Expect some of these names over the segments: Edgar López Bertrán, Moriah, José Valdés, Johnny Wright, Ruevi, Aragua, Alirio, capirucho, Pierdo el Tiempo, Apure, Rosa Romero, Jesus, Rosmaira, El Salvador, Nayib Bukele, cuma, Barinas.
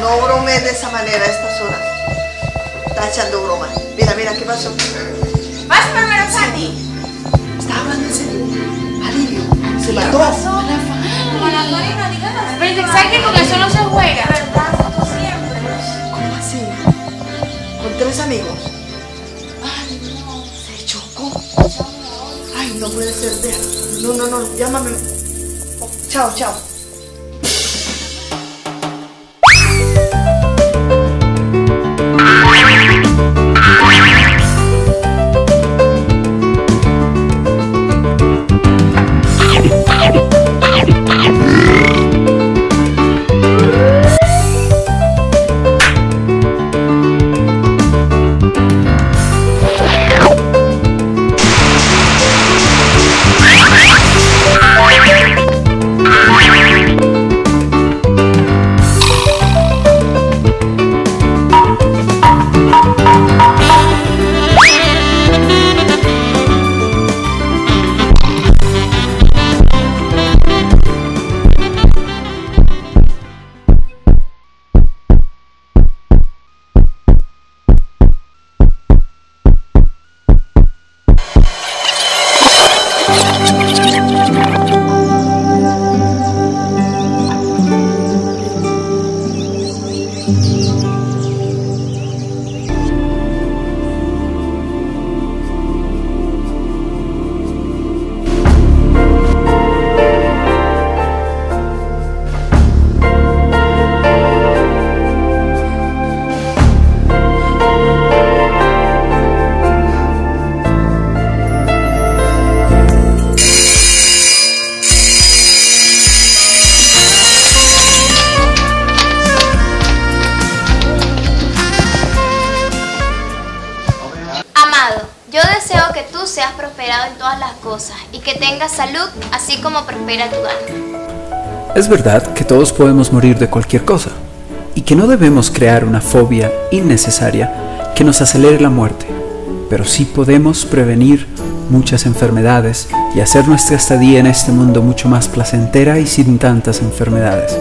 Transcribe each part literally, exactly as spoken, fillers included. No bromees de esa manera a estas horas. Está echando broma. Mira, mira, ¿qué pasó? Vas a volver a Sandy. Estaba hablando en serio. Alirio. Se mató. Pero sabes que con eso no se juega. ¿Cómo así? ¿Con tres amigos? Ay, no. Se chocó. Ay, no puede ser. No, no, no. Llámame. Oh, chao, chao. Seas prosperado en todas las cosas y que tengas salud, así como prospera tu alma. Es verdad que todos podemos morir de cualquier cosa y que no debemos crear una fobia innecesaria que nos acelere la muerte, pero sí podemos prevenir muchas enfermedades y hacer nuestra estadía en este mundo mucho más placentera y sin tantas enfermedades.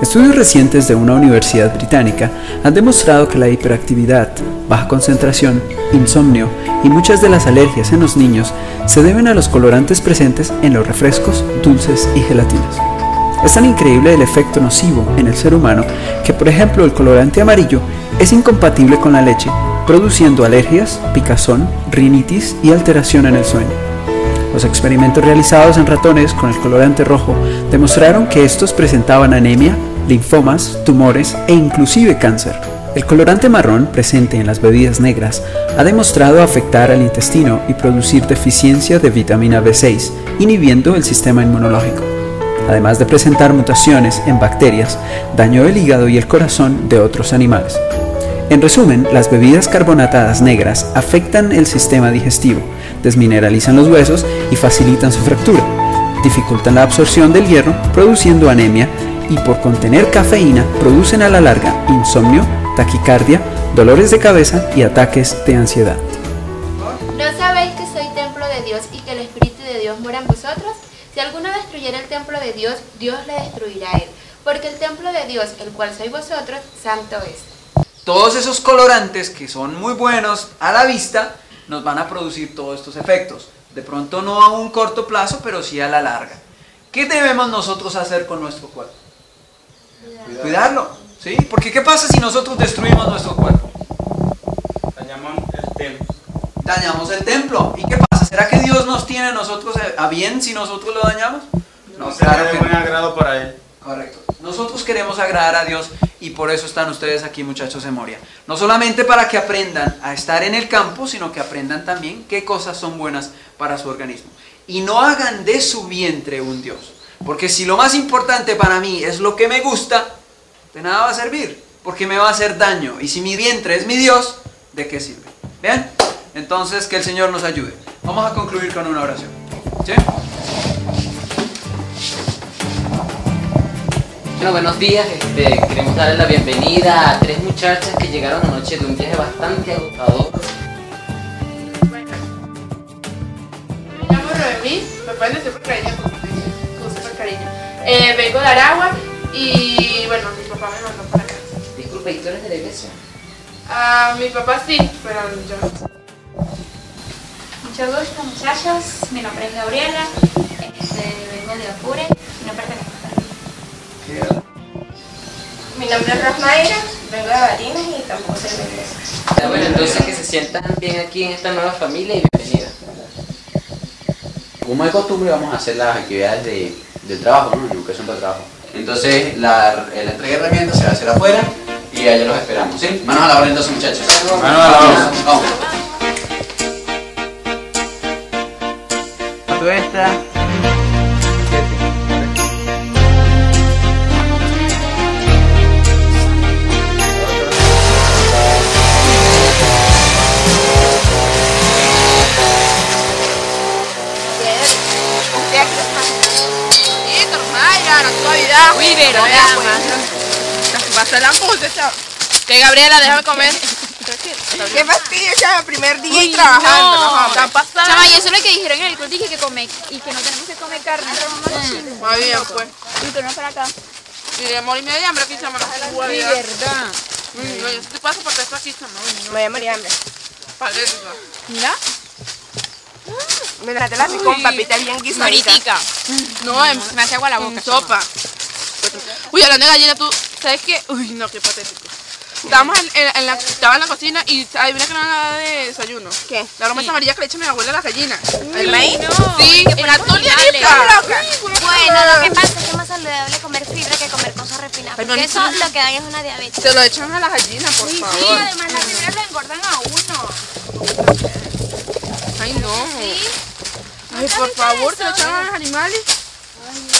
Estudios recientes de una universidad británica han demostrado que la hiperactividad, baja concentración, insomnio y muchas de las alergias en los niños se deben a los colorantes presentes en los refrescos, dulces y gelatinas. Es tan increíble el efecto nocivo en el ser humano que, por ejemplo, el colorante amarillo es incompatible con la leche, produciendo alergias, picazón, rinitis y alteración en el sueño. Los experimentos realizados en ratones con el colorante rojo demostraron que estos presentaban anemia, linfomas, tumores e inclusive cáncer. El colorante marrón presente en las bebidas negras ha demostrado afectar al intestino y producir deficiencia de vitamina B seis, inhibiendo el sistema inmunológico. Además de presentar mutaciones en bacterias, dañó el hígado y el corazón de otros animales. En resumen, las bebidas carbonatadas negras afectan el sistema digestivo, desmineralizan los huesos y facilitan su fractura, dificultan la absorción del hierro produciendo anemia y por contener cafeína producen a la larga insomnio, taquicardia, dolores de cabeza y ataques de ansiedad. ¿No sabéis que soy templo de Dios y que el Espíritu de Dios mora en vosotros? Si alguno destruyera el templo de Dios, Dios le destruirá a él, porque el templo de Dios, el cual sois vosotros, santo es. Todos esos colorantes que son muy buenos a la vista nos van a producir todos estos efectos. De pronto no a un corto plazo, pero sí a la larga. ¿Qué debemos nosotros hacer con nuestro cuerpo? Cuidarlo. Cuidarlo, ¿sí? Porque ¿qué pasa si nosotros destruimos nuestro cuerpo? Dañamos el templo. Dañamos el templo. ¿Y qué pasa? ¿Será que Dios nos tiene a nosotros a bien si nosotros lo dañamos? No, no será de buen agrado para Él. Correcto. Nosotros queremos agradar a Dios y por eso están ustedes aquí, muchachos de Moriah. No solamente para que aprendan a estar en el campo, sino que aprendan también qué cosas son buenas para su organismo. Y no hagan de su vientre un Dios. Porque si lo más importante para mí es lo que me gusta, de nada va a servir, porque me va a hacer daño. Y si mi vientre es mi Dios, ¿de qué sirve? ¿Vean? Entonces, que el Señor nos ayude. Vamos a concluir con una oración. ¿Sí? Bueno, buenos días, este, queremos darles la bienvenida a tres muchachas que llegaron anoche de un viaje bastante agotador. Bueno, me llamo Ruevi, me pueden decir por cariño, con super cariño. Eh, vengo de Aragua y bueno, mi papá me mandó para acá. Disculpe, ¿y tú eres de la iglesia? Ah, mi papá sí, pero yo no. Mucho gusto, muchachos, mi nombre es Gabriela, este, vengo de Apure y no pertenezco a Aragua. Mi nombre es Rosmaira, vengo de Barinas y tampoco soy de iglesia. Bueno, entonces que se sientan bien aquí en esta nueva familia y bienvenidas. Como de costumbre vamos a hacer las actividades de, de trabajo, ¿no? Educación para trabajo. Entonces la, la entrega de herramientas se va a hacer afuera y allá los esperamos, ¿sí? Manos a la obra entonces, muchachos. Manos a la obra. Vamos. Esta que Gabriela, déjame comer. Qué fastidio, chava, primer día. Uy, y trabajando. No, está pasando. Chava, y eso es lo que dijeron en el club, dije que come, y que no tenemos que comer carne. Mm. Muy bien, pues. Y tú no para acá. Y de morirme de hambre aquí, chama. Sí, verdad. Mm, no, yo te paso porque esto aquí, chama. No. Me voy a morir de hambre. Padre, mira. Me la así con papita bien guisada. Maritica. No, no, me hace agua la boca. Sopa. Uy, hablando de gallina, tú, ¿sabes qué? Uy, no, qué patético. Estábamos en, en, en la, estaba en la cocina y adivina que no era de desayuno. ¿Qué? La broma sí. Amarilla que le echa mi abuela a las gallinas. ¿El maíz? No. Sí, en la tulianita. Bueno, lo que pasa es que es más saludable comer fibra que comer cosas refinadas. Porque no, eso no. Lo que dan es una diabetes. Se lo echan a las gallinas, por sí, favor. Sí, además las fibras lo engordan a uno. Ay, no. Sí. Ay, por favor, se lo echan a los animales.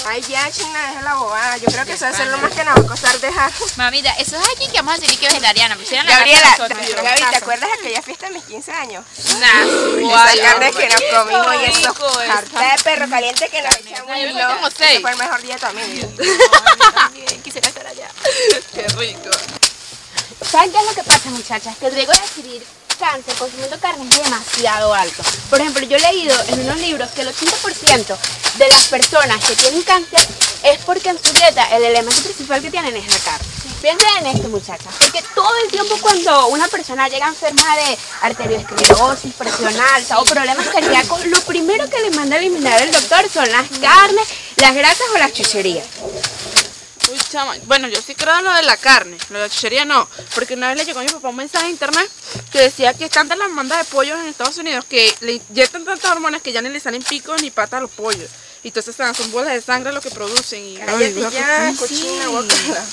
Ay, ya, chingada, deja la bobada. Yo creo que eso va a ser lo más que nos va a costar dejar. Mamita, eso es aquí que vamos a decir que vegetariana. Gabriela, Gaby, ¿te acuerdas de aquella fiesta de mis quince años? Nah, esa carne que nos comimos y eso. Harta de perro caliente que nos echamos. Ese fue el mejor día de tu vida. Quisiera estar allá. Qué rico. ¿Saben qué es lo que pasa, muchachas? Que el riesgo de adquirir cáncer consumiendo carne es demasiado alto. Por ejemplo, yo he leído en unos libros que el ochenta por ciento de las personas que tienen cáncer es porque en su dieta el elemento principal que tienen es la carne. Piensen en esto, muchachas, porque todo el tiempo cuando una persona llega enferma de arteriosclerosis, presión alta o problemas cardíacos, lo primero que le manda a eliminar el doctor son las carnes, las grasas o las chucherías. Uy, chama. Bueno, yo sí creo en lo de la carne, lo de la chuchería no, porque una vez le llegó a mi papá un mensaje de internet que decía que están las mandas de pollos en Estados Unidos que le inyectan tantas hormonas que ya ni le salen picos ni patas a los pollos, y entonces son bolas de sangre lo que producen y... Ay, ya, cochina, guacala.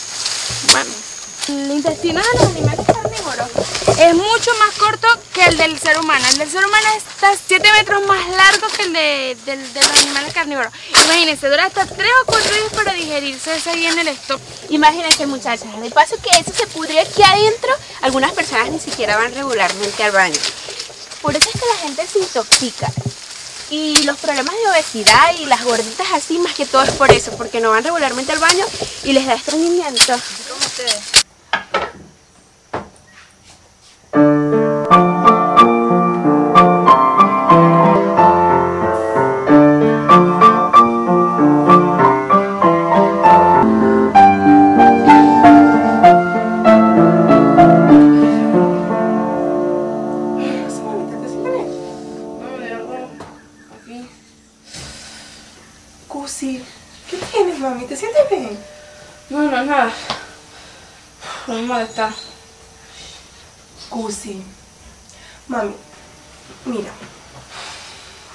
Bueno. El intestino de los animales carnívoros es mucho más corto que el del ser humano. El del ser humano está siete metros más largo que el de, de, de los animales carnívoros. Imagínense, dura hasta tres o cuatro días para digerirse ese día en el estómago. Imagínense, muchachas, de paso que eso se pudre aquí adentro, algunas personas ni siquiera van regularmente al baño. Por eso es que la gente se intoxica. Y los problemas de obesidad y las gorditas así, más que todo es por eso, porque no van regularmente al baño y les da estreñimiento. ¿Cómo ustedes? Cusi, ¿qué tienes, mami? ¿Te sientes bien? No, no, nada. Lo mismo de estar. Cusi, mami, mira,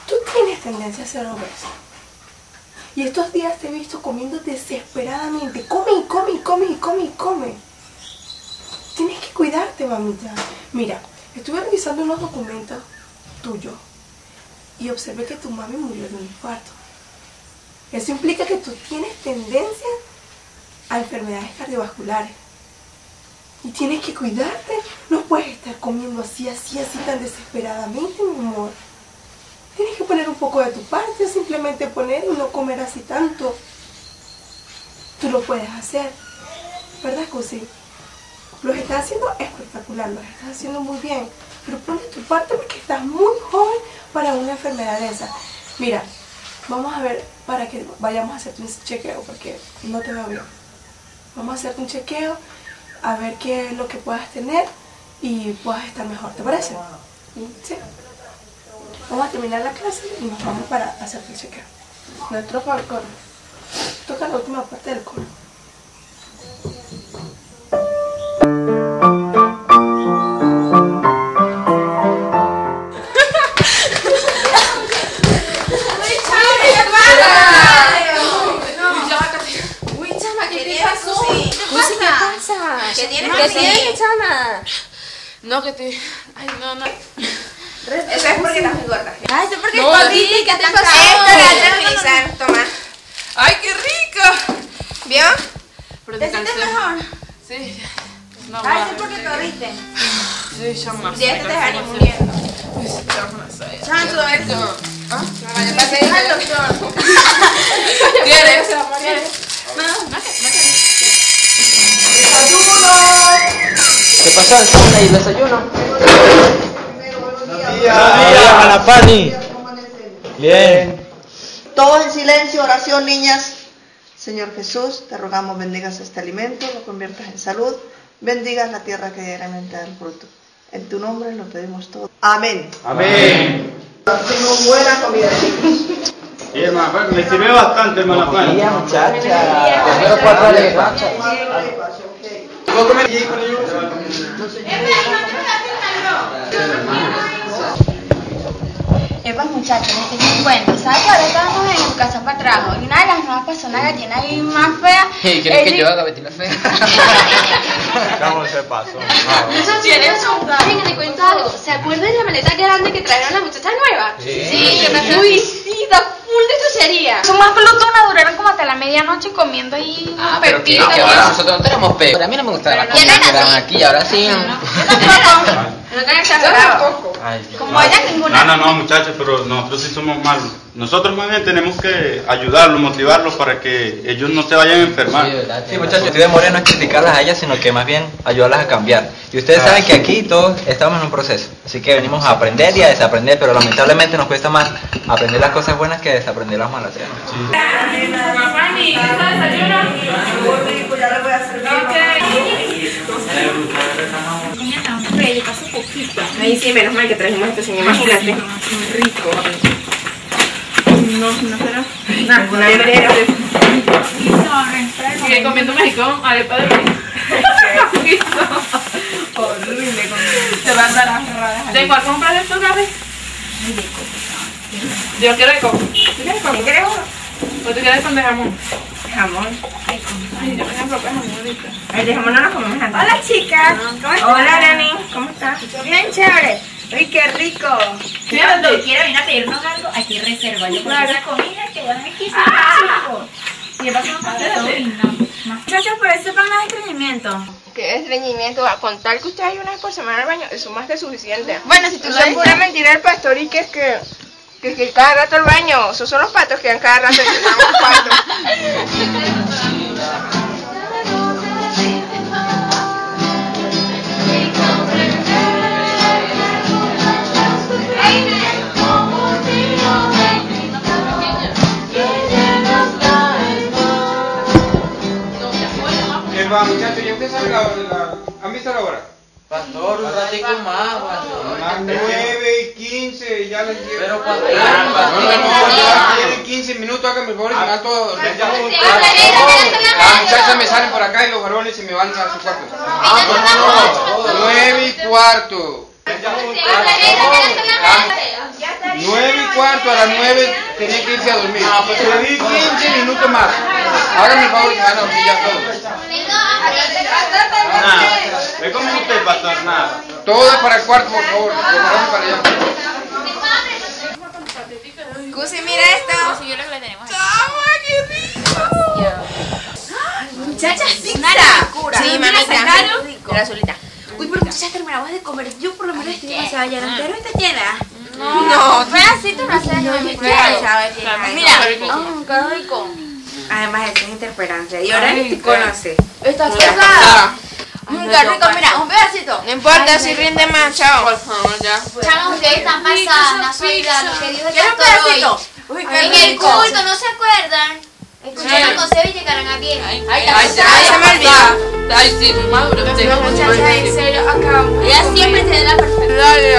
tú tienes tendencia a ser obesa. Y estos días te he visto comiendo desesperadamente. Come y come y come y come y come. Tienes que cuidarte, mamita. Mira, estuve revisando unos documentos tuyos y observé que tu mami murió de un infarto. Eso implica que tú tienes tendencia a enfermedades cardiovasculares. Y tienes que cuidarte. No puedes estar comiendo así, así, así tan desesperadamente, mi amor. Tienes que poner un poco de tu parte, simplemente poner y no comer así tanto. tú lo puedes hacer, ¿verdad, Cusi? Los estás haciendo espectacular, los estás haciendo muy bien, pero ponle tu parte porque estás muy joven para una enfermedad de esa. Mira, vamos a ver para que vayamos a hacerte un chequeo porque no te veo bien. Vamos a hacerte un chequeo a ver qué es lo que puedas tener y puedas estar mejor, ¿te parece? Sí. Vamos a terminar la clase y nos vamos para hacerte el chequeo. Nuestro favor, coro. Toca la última parte del coro. ¿Qué tienes, ¿Qué tienes, chama? No, que te... Ay, no, no. Eso es porque estás muy gorda. Ay, eso es porque estás gordita y que te has pasado. Esto la voy a utilizar, toma. Ay, qué rico. ¿Vio? Pero ¿te sientes mejor? Sí. No, ay, eso es porque te dormiste. Sí, chama. Ya te dejaría muriendo. Uy, chama, soy. Chama, tú ves. ¿Ah? Me pasé al doctor. ¿Quieres? No, no, no. ¿Qué pasó? ¿Y el desayuno? Buenos días a la Fanny. Bien. Todos en silencio, oración, niñas. Señor Jesús, te rogamos bendigas este alimento, lo conviertas en salud, bendigas la tierra que diariamente da el fruto. En tu nombre lo pedimos todo. Amén. Amén. Hacemos buena comida, chicos. Sí, hermana, me sirve bastante, hermana Fanny. Buenos días, muchachas. ¿Puedo comer allí con ellos? Epa, muchachos, les tengo un cuento. ¿Sabes que ahora estábamos en educación para trabajo? Y una de las nuevas personas que tiene ahí más fea. ¿Y quieres que yo haga vestir la fea? Estamos de paso. Venga, te cuento algo. ¿Se acuerdan de la maleta grande que trajeron las muchachas nuevas? Sí, que me suicida. Son más pelotonas, duraron como hasta la medianoche comiendo ahí. Ah, pero que ahora nosotros no tenemos pez. Pero a mí no me gustaba la comida que eran aquí, ahora sí. Yo tampoco. No tengo exagerado. Como ellas ninguna. No, no, no, muchachos, pero nosotros sí somos malos. Nosotros más bien tenemos que ayudarlos, motivarlos para que ellos no se vayan a enfermar. Sí, muchachos, estoy de moreno no es criticarlas a ellas, sino que más bien ayudarlas a cambiar. Y ustedes saben que aquí todos estamos en un proceso, así que venimos a aprender y a desaprender, pero lamentablemente nos cuesta más aprender las cosas buenas que desaprender las malas. Ay, sí, menos mal que trajimos esto, sin imagínate. Rico. No, no será. No, no será. Sigue comiendo maricón, arepa de maíz. Horrible, te van a dar las raras. ¿De cuál compras de tu cabeza? Yo quiero de coco. ¿Tú quieres coco? ¿O tú quieres con de jamón? Jamón. Ay, yo tengo propia jamón ahorita. El de jamón no lo comemos nada. Hola, chicas. ¿Cómo estás? Hola, Nani. ¿Cómo estás? Bien, chévere. Uy, qué rico. Cuando quiera venir a pedirnos algo, aquí reserva. Yo puedo hacer la comida que van aquí. Y el paso no pasa todo. Gracias por eso para más estreñimiento. ¿Qué estreñimiento? A contar que ustedes hay una vez por semana al baño, eso más que suficiente. Bueno, si tú lo dices pura mentira el pastor y que es que... Que es que cada rato al baño, esos son los patos que dan cada rato que dan los patos. Eva, muchachos, ya empieza la hora. ¿Han visto la hora? Pastor, un ratico más, pastor. Las nueve y quince, ya les llevo. Pero pastor, quince minutos, háganme el favor y se van todos. Las muchachas me salen por acá y los varones se me van a su cuarto. Ah, no, no, no. nueve y cuarto. nueve y cuarto, a las nueve tenía que irse a dormir. Ah, pues le di quince minutos más. Háganme el favor y se van a dormir ya todos. ¿Ve cómo usted, pastor? Nada. Todas para el cuarto, por favor. Para allá. Cusi, mira esto. Cusi, yo lo que le tenemos. ¡Toma, qué rico! Muchachas, nada. Sí, mamita. Era solita. Uy, pero tú ya terminabas de comer. Yo por lo menos estoy pasada ya. ¿No está llena? No. No, tú no haces. No, no, no. Mira. Mira. Qué rico. Además, esta es Interferencia. Y ahora ni te conoce. Estás casada. Nunca rico, mira, un pedacito. No importa, si rinde más, chao. Por favor, ya. Chao, ustedes están pasadas. No olvidaron lo que dijo el pastor hoy. En el culto, ¿no se acuerdan? Escucharon con Sebi y llegaron a bien. Ay, se me olvidó. Ay, sí, maduro. Muchacha, en serio, acá. Ella siempre tiene la perfección. Dale.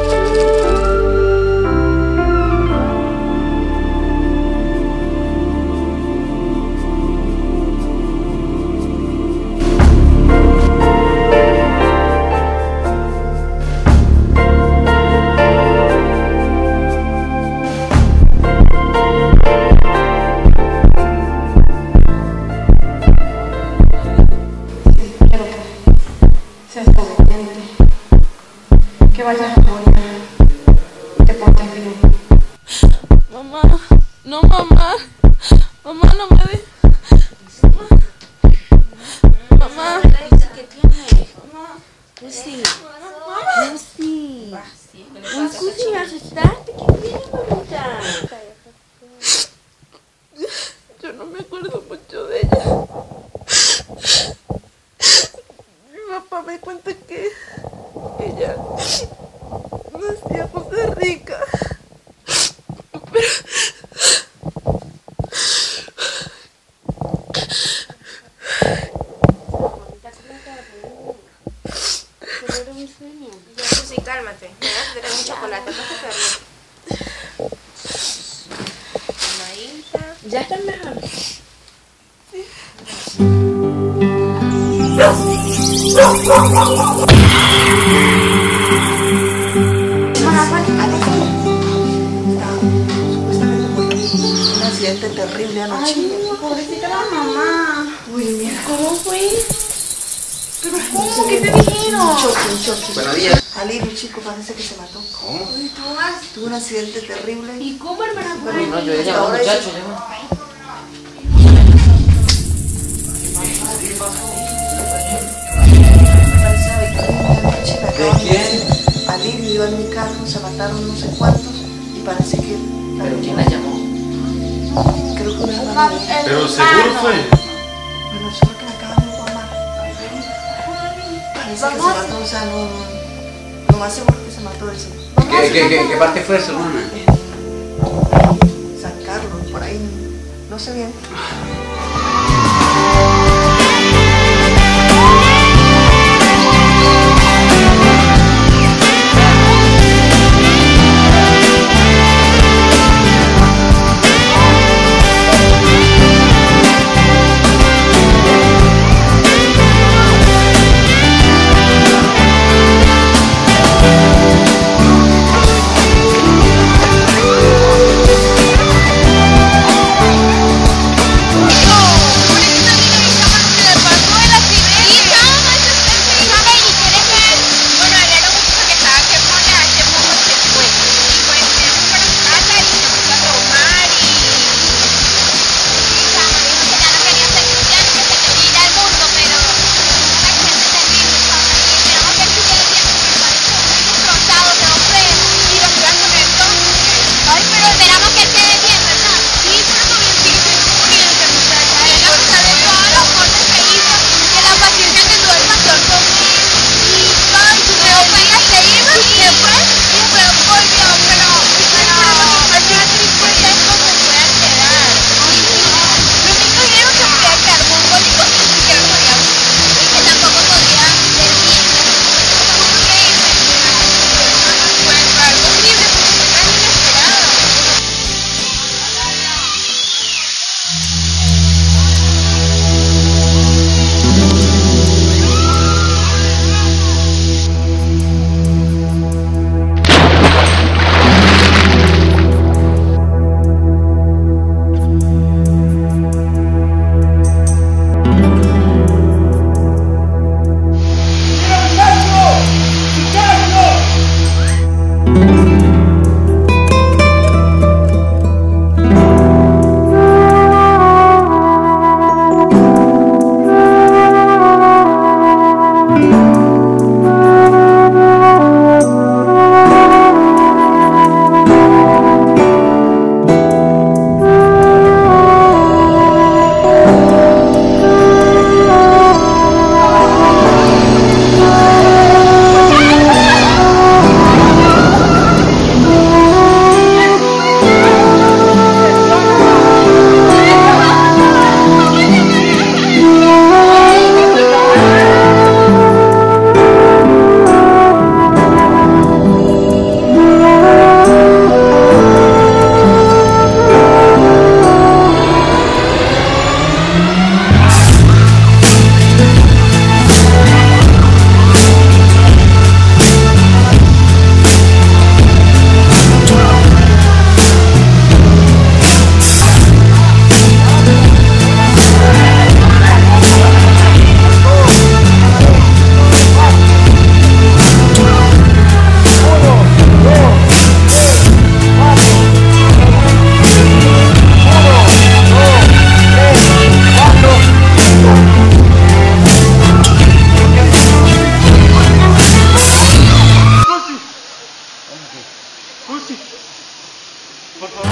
Por favor.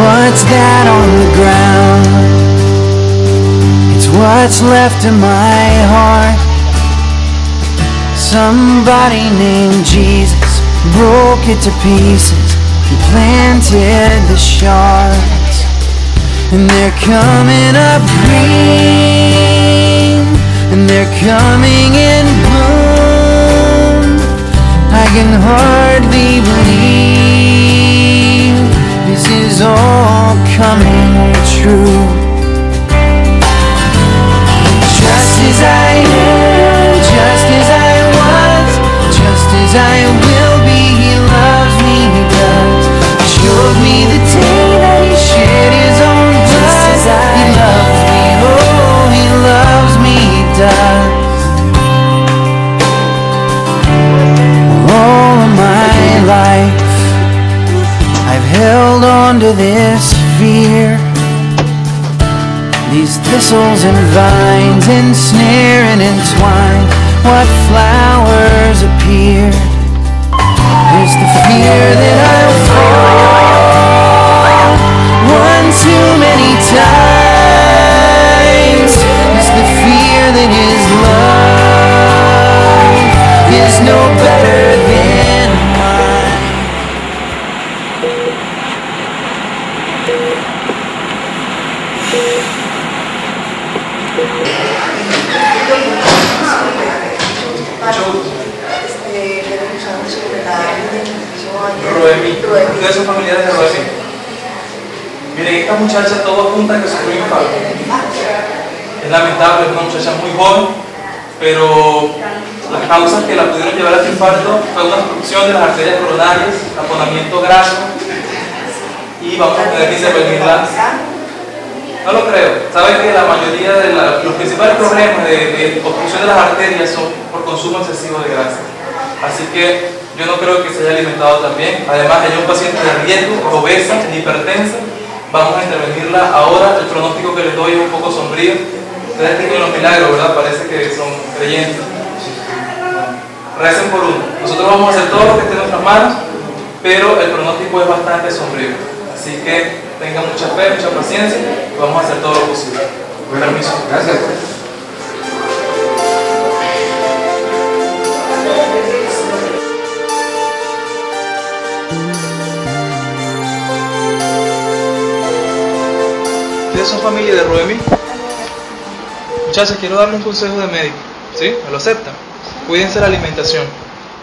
What's that on the ground? It's what's left in my heart. Somebody named Jesus broke it to pieces and planted the shards. And they're coming up green, and they're coming in bloom. I can hardly believe this is all coming true. Just as I am, just as I was, just as I will be, He loves me, He does. He showed me the day that He shed His own blood. He loves me, oh, He loves me, He does. All of my life I've held on to this fear, these thistles and vines ensnare and entwine what flowers appear. There's the fear that I'll fall one too many times. There's the fear that His love is no better than mine. Ruevi, ¿ustedes son familiares de Ruevi? Miren, esta muchacha toda junta que sufrió un infarto. Es lamentable, es una muchacha muy joven, pero las causas que la pudieron llevar a este infarto fue una obstrucción de las arterias coronarias, taponamiento graso, y vamos a tener que intervenirla. No lo creo. Saben que la mayoría de la, los principales problemas de, de obstrucción de las arterias son por consumo excesivo de grasa. Así que yo no creo que se haya alimentado también. Además, ella es un paciente de riesgo, obesa, hipertensa. Vamos a intervenirla ahora. El pronóstico que les doy es un poco sombrío. Ustedes creen en los milagros, ¿verdad? Parece que son creyentes. Recen por uno. Nosotros vamos a hacer todo lo que esté en nuestras manos, pero el pronóstico es bastante sombrío. Así que tengan mucha fe, mucha paciencia, y vamos a hacer todo lo posible. Con permiso. Gracias. ¿Ustedes son familia de Ruevi? Muchachas, quiero darle un consejo de médico, ¿sí? ¿Me lo aceptan? Cuídense la alimentación,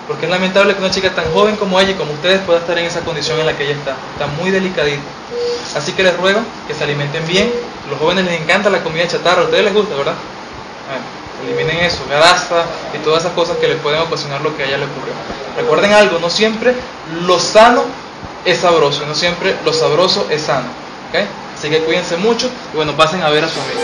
porque es lamentable que una chica tan joven como ella y como ustedes pueda estar en esa condición en la que ella está. Está muy delicadita. Así que les ruego que se alimenten bien. A los jóvenes les encanta la comida chatarra. A ustedes les gusta, ¿verdad? Bueno, eliminen eso, grasa y todas esas cosas que les pueden ocasionar lo que a ella le ocurrió. Recuerden algo, no siempre lo sano es sabroso, no siempre lo sabroso es sano, ¿okay? Así que cuídense mucho y bueno, pasen a ver a su amigo.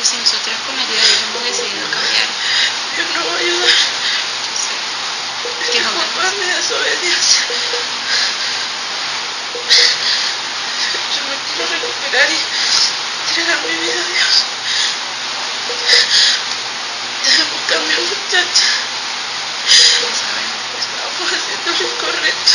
Estamos haciendo lo correcto.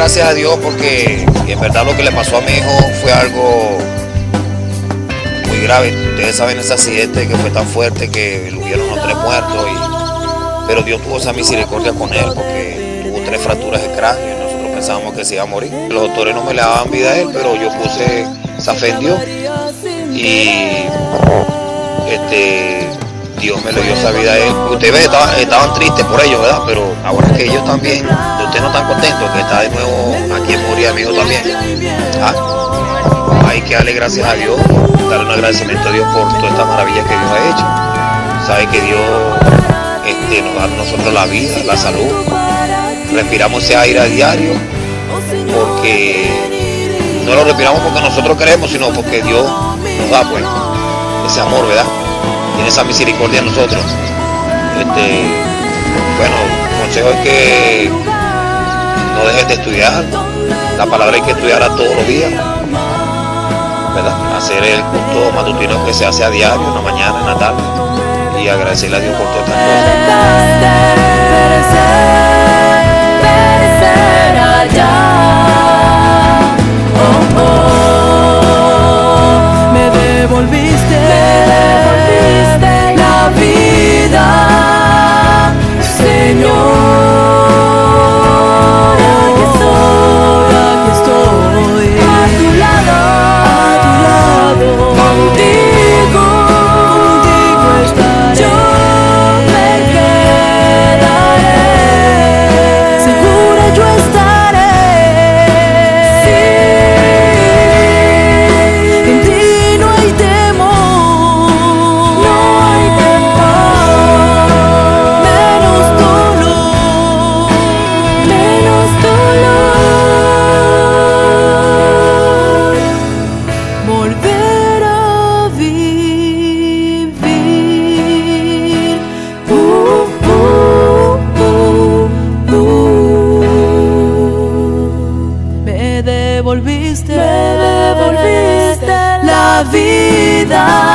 gracias a Dios porque en verdad lo que le pasó a mi hijo fue algo muy grave. Ustedes saben ese accidente que fue tan fuerte que hubieron los tres muertos, y, pero Dios tuvo esa misericordia con él porque tuvo tres fracturas de cráneo y nosotros pensábamos que se iba a morir. Los doctores no me le daban vida a él, pero yo puse esa fe en Dios y este, Dios me lo dio esa vida a él. Ustedes estaban, estaban tristes por ellos, ¿verdad? Pero ahora que ellos también, ustedes no están contentos, que está de nuevo aquí en Moriah, mi hijo también. ¿Ah? Hay que darle gracias a Dios, darle un agradecimiento a Dios por todas estas maravillas que Dios ha hecho. Sabe que Dios este, nos da a nosotros la vida, la salud. Respiramos ese aire a diario porque no lo respiramos porque nosotros queremos, sino porque Dios nos da pues ese amor, ¿verdad? Tiene esa misericordia a nosotros. Este, bueno, el consejo es que no dejes de estudiar. La palabra hay que estudiarla todos los días, ¿verdad? Hacer el culto matutino que se hace a diario, en la mañana, en la tarde, y agradecerle a Dios por todas estas cosas. Me devolviste, me devolviste la vida, Señor. Me devolviste, me devolviste la vida.